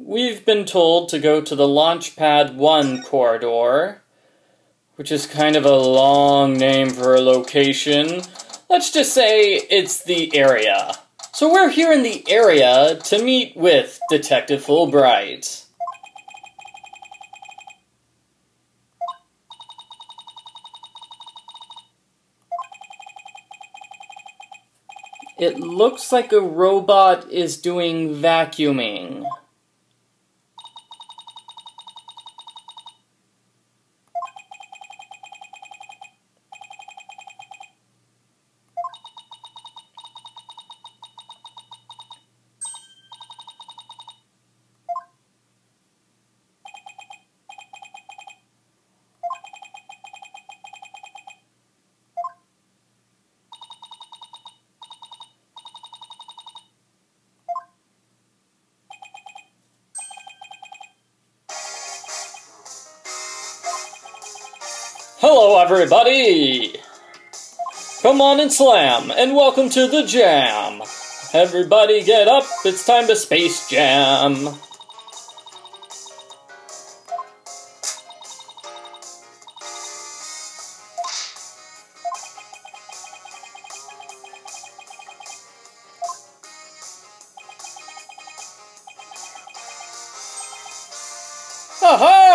We've been told to go to the Launchpad 1 corridor, which is kind of a long name for a location. Let's just say it's the area. So we're here in the area to meet with Detective Fulbright. It looks like a robot is doing vacuuming. Hello everybody! Come on and slam, and welcome to the jam! Everybody get up, it's time to space jam! Aha!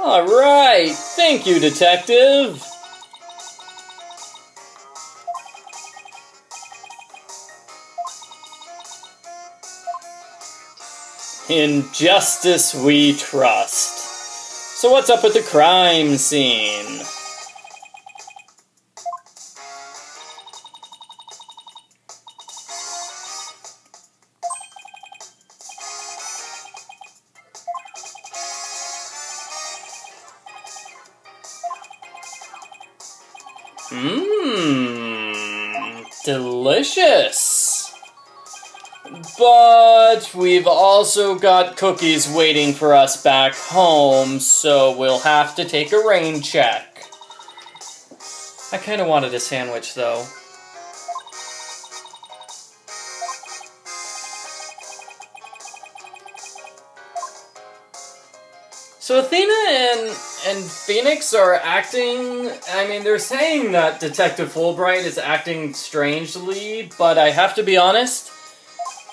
Alright, thank you, Detective! In justice we trust. So what's up with the crime scene? Delicious! But we've also got cookies waiting for us back home, so we'll have to take a rain check. I kind of wanted a sandwich, though. So Athena and Phoenix are acting, they're saying that Detective Fulbright is acting strangely, but I have to be honest,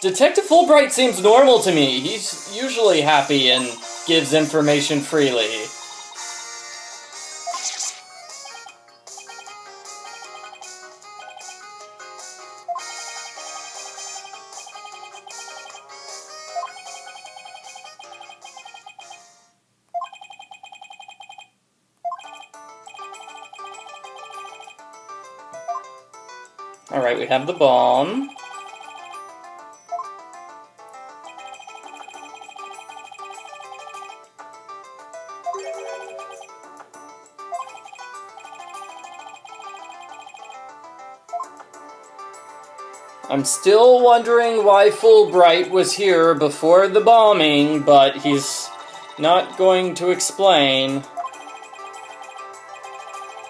Detective Fulbright seems normal to me. He's usually happy and gives information freely. Alright, we have the bomb. I'm still wondering why Fulbright was here before the bombing, but he's not going to explain.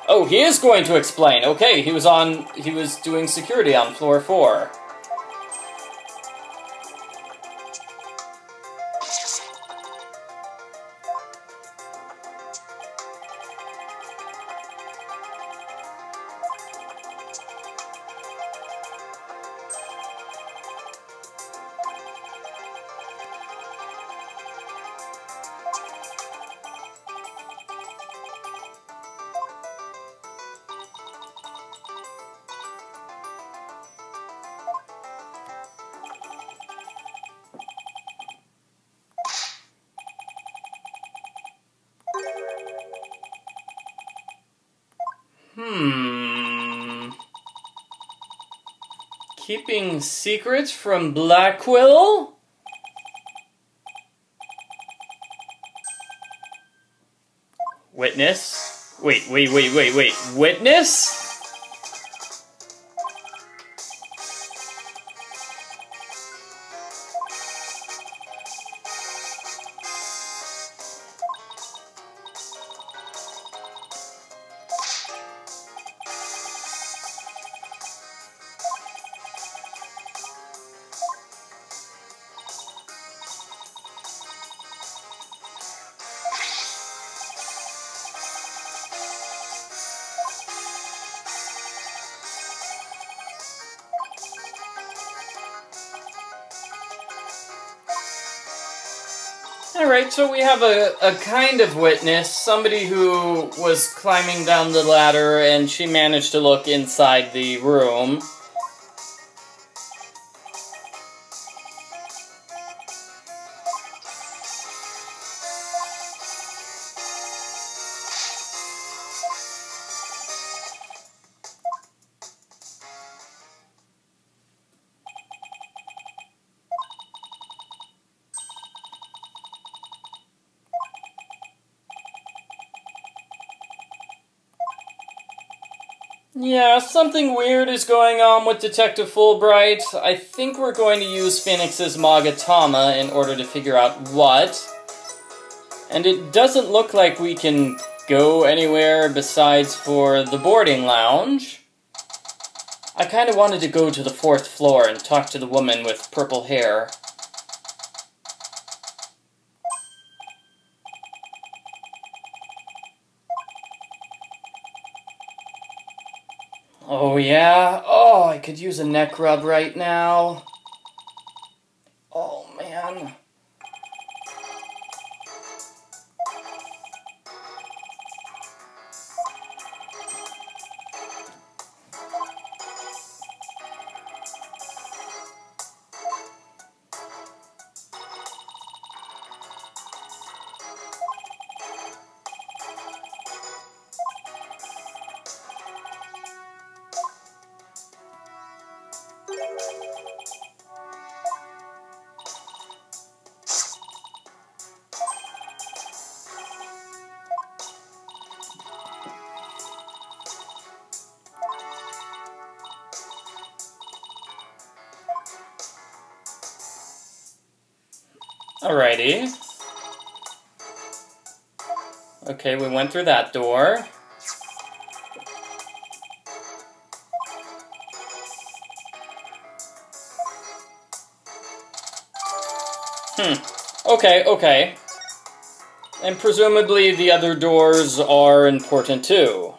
Oh, he is going to explain. Okay, he was doing security on floor 4. Keeping secrets from Blackwell? Witness? Wait. Witness? Alright, so we have a kind of witness, somebody who was climbing down the ladder and she managed to look inside the room. Yeah, something weird is going on with Detective Fulbright. I think we're going to use Phoenix's Magatama in order to figure out what. And it doesn't look like we can go anywhere besides for the boarding lounge. I kind of wanted to go to the 4th floor and talk to the woman with purple hair. Oh yeah? Oh, I could use a neck rub right now. Oh man. Alrighty. Okay, we went through that door. Okay. And presumably the other doors are important too.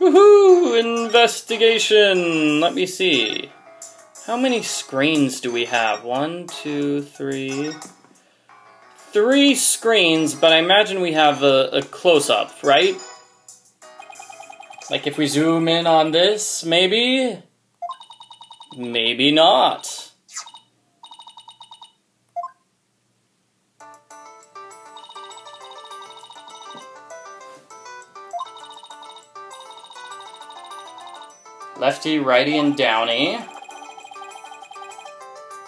Woohoo! Investigation! Let me see. How many screens do we have? 1, 2, 3... 3 screens, but I imagine we have a close-up, right? Like if we zoom in on this, maybe? Maybe not. Lefty, righty, and downy.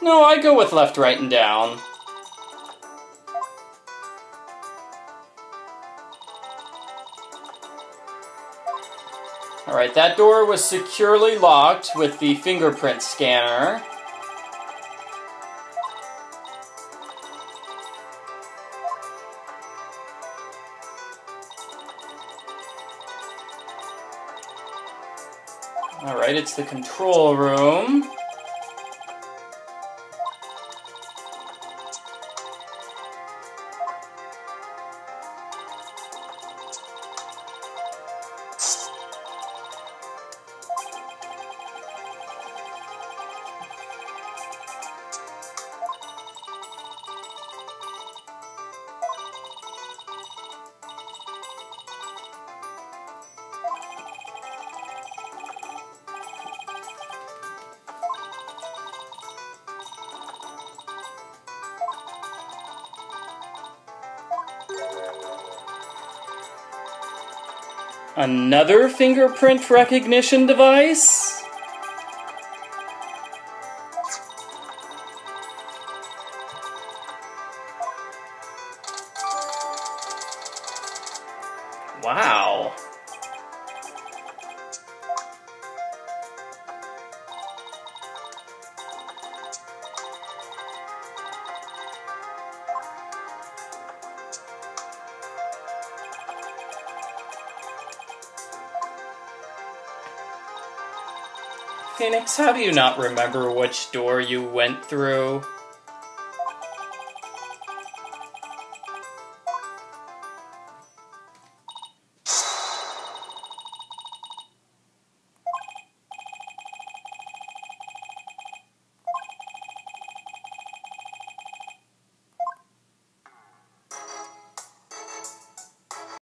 No, I go with left, right, and down. Alright, that door was securely locked with the fingerprint scanner. Alright, it's the control room. Another fingerprint recognition device? Wow. Phoenix, how do you not remember which door you went through?